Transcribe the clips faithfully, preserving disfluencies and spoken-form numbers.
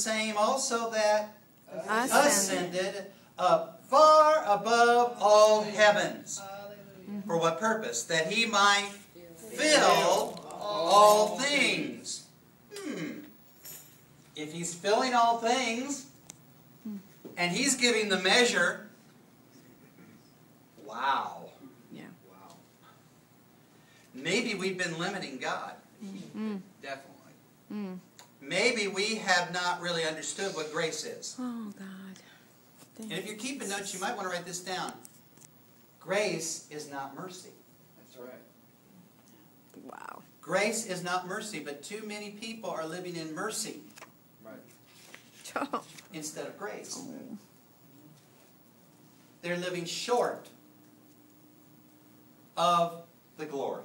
same also that ascended up far above all heavens. For what purpose? That he might fill all things. Hmm. If he's filling all things, and he's giving the measure, wow. Yeah. Wow. Maybe we've been limiting God. Mm. Definitely. Mm. Maybe we have not really understood what grace is. Oh, God. Thank and if you're keeping notes, you might want to write this down. Grace is not mercy. That's right. Wow. Grace is not mercy, but too many people are living in mercy. Right. Instead of grace. Oh. They're living short of the glory.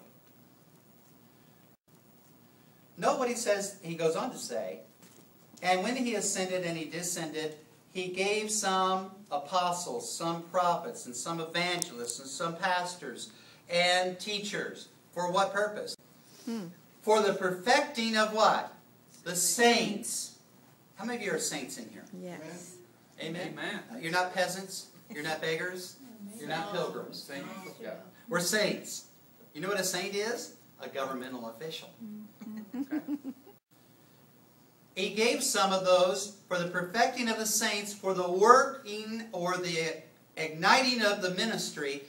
Note what he says, he goes on to say, and when he ascended and he descended, he gave some apostles, some prophets, and some evangelists, and some pastors, and teachers. For what purpose? Hmm. For the perfecting of what? The saints. How many of you are saints in here? Yes. Amen. Amen. Amen. You're not peasants. You're not beggars. You're not pilgrims. Saints. Yeah. We're saints. You know what a saint is? A governmental official. Okay. He gave some of those for the perfecting of the saints, for the working or the igniting of the ministry,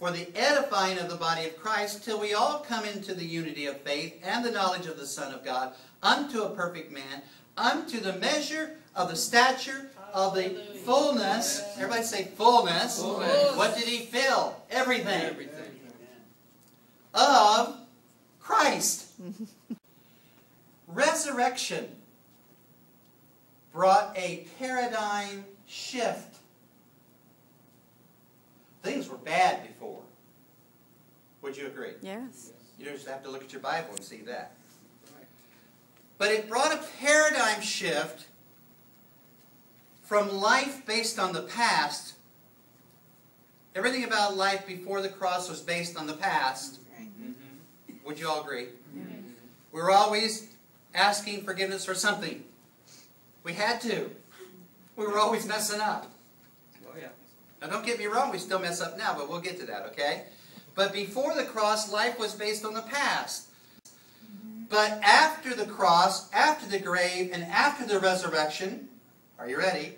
for the edifying of the body of Christ, till we all come into the unity of faith and the knowledge of the Son of God, unto a perfect man, unto the measure of the stature of the fullness. Everybody say fullness. Fullness. What did he fill? Everything. Everything. Of Christ. Resurrection brought a paradigm shift. Things were bad before. Would you agree? Yes. You just have to look at your Bible and see that. But it brought a paradigm shift from life based on the past. Everything about life before the cross was based on the past. Mm-hmm. Would you all agree? Mm-hmm. We were always asking forgiveness for something. We had to. We were always messing up. Oh, yeah. Now, don't get me wrong, we still mess up now, but we'll get to that, okay? But before the cross, life was based on the past. But after the cross, after the grave, and after the resurrection, are you ready?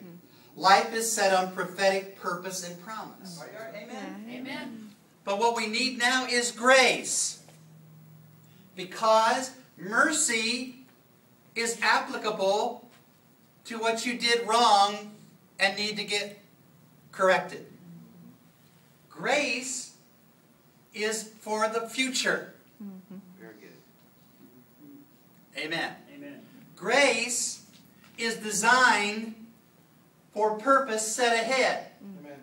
Life is set on prophetic purpose and promise. Amen. Amen. But what we need now is grace. Because mercy is applicable to what you did wrong and need to get corrected. Grace is for the future. Very good. Amen. Amen. Grace is designed for purpose set ahead. Amen.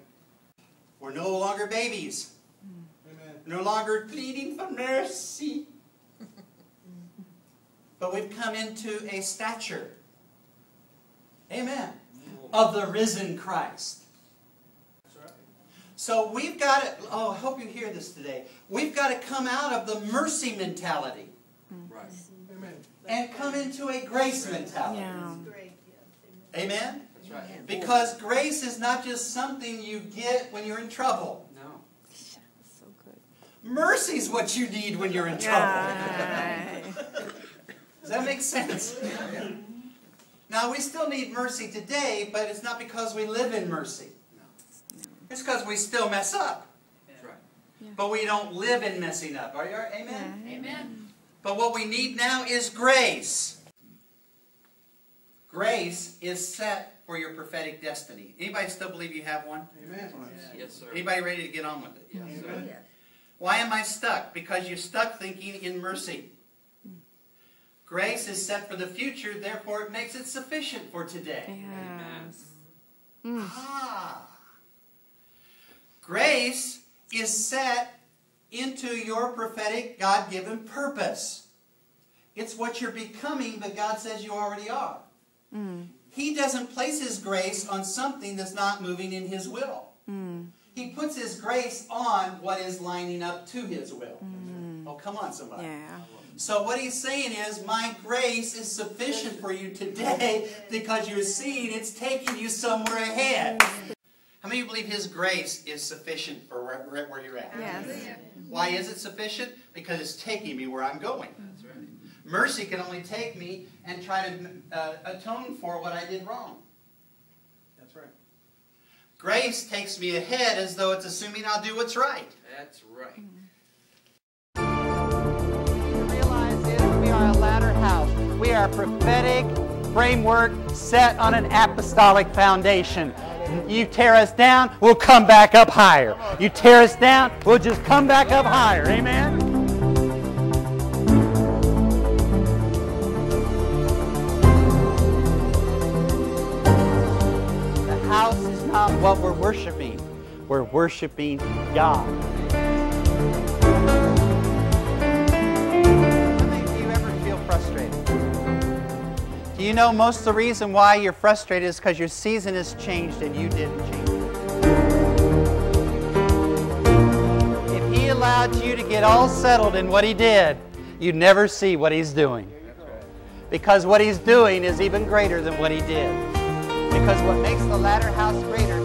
We're no longer babies. Amen. No longer pleading for mercy. But we've come into a stature, amen, of the risen Christ. That's right. So we've got to, oh, I hope you hear this today. We've got to come out of the mercy mentality. Right. Amen. And come into a grace mentality. Yeah. Amen? That's right. Because grace is not just something you get when you're in trouble. No. That's so good. Mercy's what you need when you're in trouble. Yeah. Does that make sense? Yeah. Now, we still need mercy today, but it's not because we live in mercy. No. It's because we still mess up. That's right. Yeah. But we don't live in messing up. Are you all right? Amen? Yeah. Amen. But what we need now is grace. Grace is set for your prophetic destiny. Anybody still believe you have one? Amen. Yes, yes sir. Anybody ready to get on with it? Yes, yes sir. Yes. Why am I stuck? Because you're stuck thinking in mercy. Grace is set for the future, therefore it makes it sufficient for today. Yes. Amen. Mm. Ah. Grace is set into your prophetic, God-given purpose. It's what you're becoming, but God says you already are. Mm. He doesn't place His grace on something that's not moving in His will. Mm. He puts His grace on what is lining up to His will. Mm. Oh, come on, somebody. Yeah. So what he's saying is, my grace is sufficient for you today because your seed, it's taking you somewhere ahead. How many believe His grace is sufficient for where, where you're at? Yes. Why is it sufficient? Because it's taking me where I'm going. That's right. Mercy can only take me and try to uh, atone for what I did wrong. That's right. Grace takes me ahead as though it's assuming I'll do what's right. That's right. Mm-hmm. Our latter house. We are a prophetic framework set on an apostolic foundation. You tear us down, we'll come back up higher. You tear us down, we'll just come back up higher. Amen? The house is not what we're worshiping. We're worshiping God. Do you know most of the reason why you're frustrated is because your season has changed and you didn't change it. If He allowed you to get all settled in what He did, you'd never see what He's doing. Because what He's doing is even greater than what He did. Because what makes the latter house greater